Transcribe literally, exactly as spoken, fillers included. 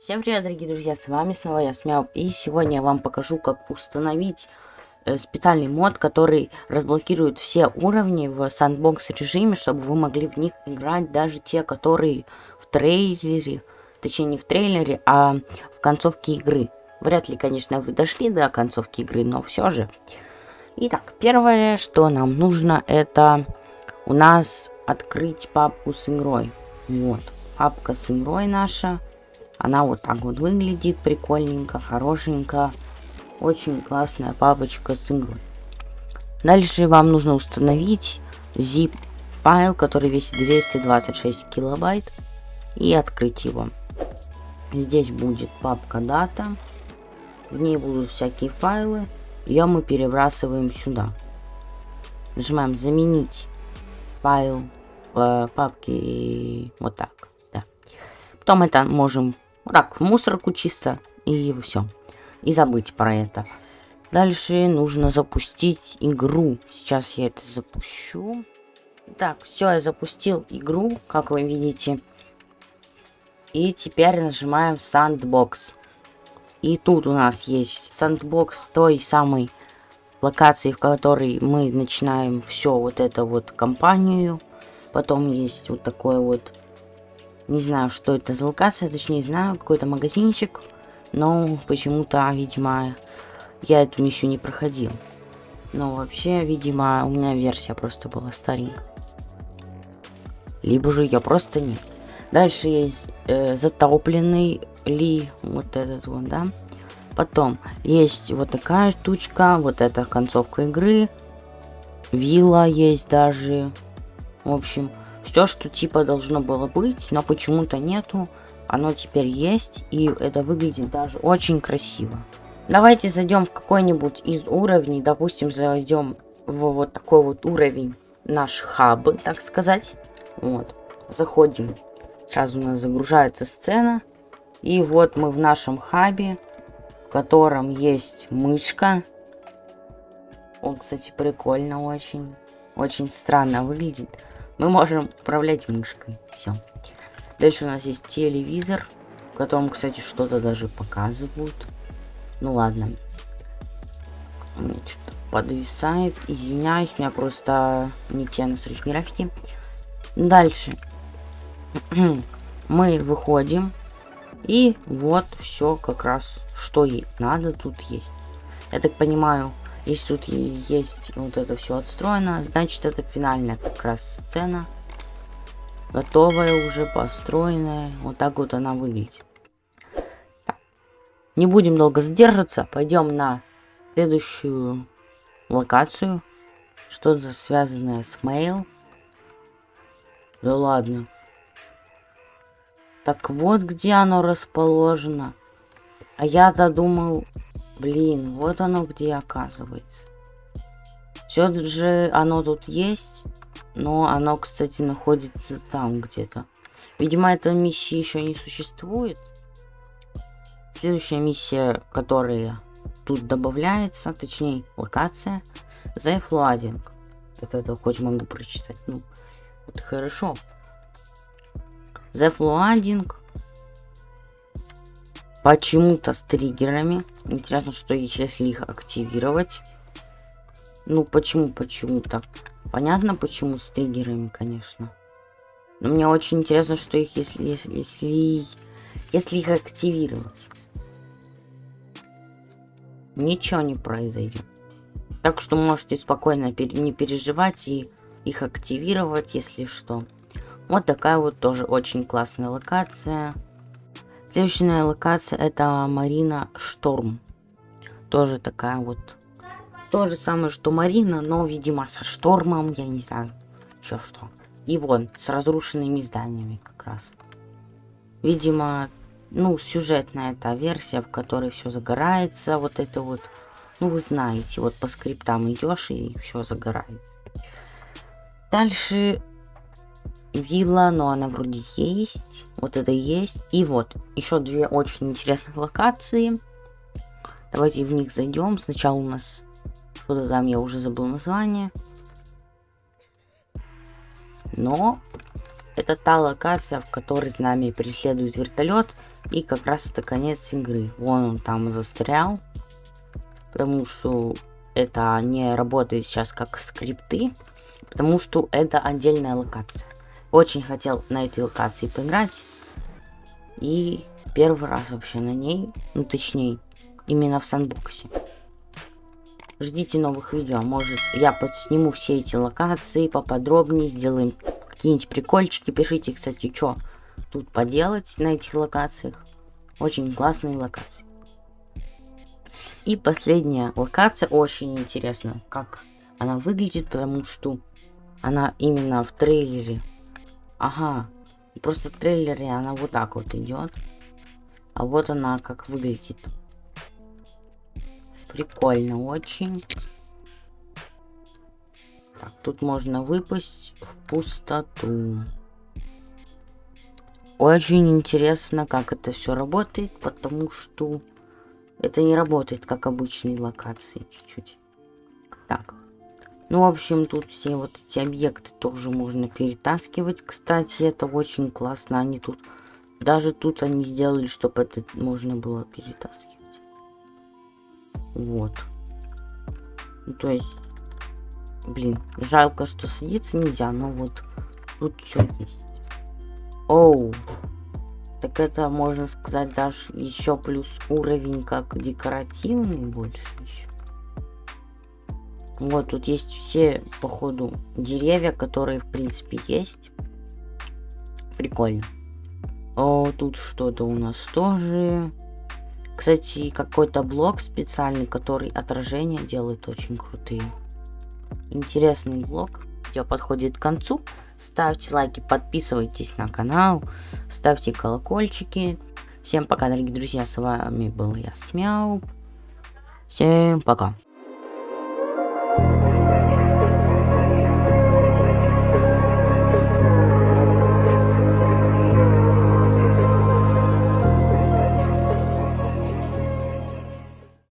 Всем привет, дорогие друзья, с вами снова я, Смяуб, и сегодня я вам покажу, как установить э, специальный мод, который разблокирует все уровни в сэндбокс режиме, чтобы вы могли в них играть, даже те, которые в трейлере, точнее не в трейлере, а в концовке игры. Вряд ли, конечно, вы дошли до концовки игры, но все же. Итак, первое, что нам нужно, это у нас открыть папку с игрой. Вот, папка с игрой наша. Она вот так вот выглядит прикольненько, хорошенько. Очень классная папочка с игрой. Дальше вам нужно установить zip файл, который весит двести двадцать шесть килобайт. И открыть его. Здесь будет папка дата. В ней будут всякие файлы. Ее мы перебрасываем сюда. Нажимаем заменить файл э, папки вот так. Да. Потом это можем... Вот так, в мусорку чисто, и все. И забыть про это. Дальше нужно запустить игру. Сейчас я это запущу. Так, все, я запустил игру, как вы видите. И теперь нажимаем Sandbox. И тут у нас есть Sandbox с той самой локации, в которой мы начинаем все вот это вот компанию. Потом есть вот такой вот... Не знаю, что это за локация, точнее знаю, какой-то магазинчик, но почему-то, видимо, я эту миссию не проходил. Но вообще, видимо, у меня версия просто была старенькая. Либо же я просто не. Дальше есть э, затопленный ли, вот этот вот, да. Потом есть вот такая штучка, вот это концовка игры. Вилла есть даже, в общем... Все, что типа должно было быть, но почему-то нету, оно теперь есть, и это выглядит даже очень красиво. Давайте зайдем в какой-нибудь из уровней, допустим, зайдем в вот такой вот уровень, наш хаб, так сказать. Вот, заходим, сразу у нас загружается сцена, и вот мы в нашем хабе, в котором есть мышка. Он, кстати, прикольно очень, очень странно выглядит. Мы можем управлять мышкой. Все. Дальше у нас есть телевизор, в котором, кстати, что-то даже показывают. Ну ладно. Что-то подвисает. Извиняюсь, у меня просто не те настройки графики. Дальше. Мы выходим. И вот все как раз, что ей надо, тут есть. Я так понимаю... Если тут есть вот это все отстроено, значит это финальная как раз сцена. Готовая уже, построенная. Вот так вот она выглядит. Так. Не будем долго задерживаться. Пойдем на следующую локацию. Что-то связанное с mail. Да ладно. Так вот где оно расположено. А я-то думал... Блин, вот оно где оказывается. Все же оно тут есть, но оно, кстати, находится там где-то. Видимо, эта миссия еще не существует. Следующая миссия, которая тут добавляется, точнее локация, The Floating. Вот это хоть могу прочитать. Ну, вот хорошо. The Floating. Почему-то с триггерами. Интересно, что если их активировать. Ну, почему, почему так? Понятно, почему с триггерами, конечно. Но мне очень интересно, что их, если, если, если, если их активировать. Ничего не произойдет. Так что можете спокойно пер- не переживать и их активировать, если что. Вот такая вот тоже очень классная локация. Следующая локация это Марина Шторм. Тоже такая вот. То же самое, что Марина, но, видимо, со штормом, я не знаю, что что. И вон, с разрушенными зданиями как раз. Видимо, ну, сюжетная эта версия, в которой все загорается, вот это вот. Ну, вы знаете, вот по скриптам идешь и все загорается. Дальше... Вилла, но она вроде есть. Вот это есть. И вот, еще две очень интересных локации. Давайте в них зайдем. Сначала у нас что-то там, я уже забыл название. Но Это та локация, в которой с нами преследует вертолет, и как раз это конец игры. Вон он там застрял, потому что это не работает сейчас как скрипты, потому что это отдельная локация. Очень хотел на этой локации поиграть, и первый раз вообще на ней, ну точнее, именно в сэндбоксе. Ждите новых видео, может я подсниму все эти локации поподробнее, сделаем какие-нибудь прикольчики, пишите, кстати, что тут поделать на этих локациях. Очень классные локации. И последняя локация, очень интересно, как она выглядит, потому что она именно в трейлере. Ага, просто в трейлере она вот так вот идет, а вот она как выглядит. Прикольно очень. Так, тут можно выпасть в пустоту. Очень интересно, как это все работает, потому что это не работает, как обычные локации, чуть-чуть. Так. Ну, в общем, тут все вот эти объекты тоже можно перетаскивать. Кстати, это очень классно. Они тут... Даже тут они сделали, чтобы это можно было перетаскивать. Вот. Ну, то есть... Блин, жалко, что садиться нельзя, но вот тут все есть. Оу. Так это, можно сказать, даже еще плюс уровень как декоративный больше еще. Вот тут есть все, походу, деревья, которые, в принципе, есть. Прикольно. О, тут что-то у нас тоже. Кстати, какой-то блок специальный, который отражение делает очень крутые. Интересный блок. Видео подходит к концу. Ставьте лайки, подписывайтесь на канал, ставьте колокольчики. Всем пока, дорогие друзья, с вами был я, смяуб. Всем пока.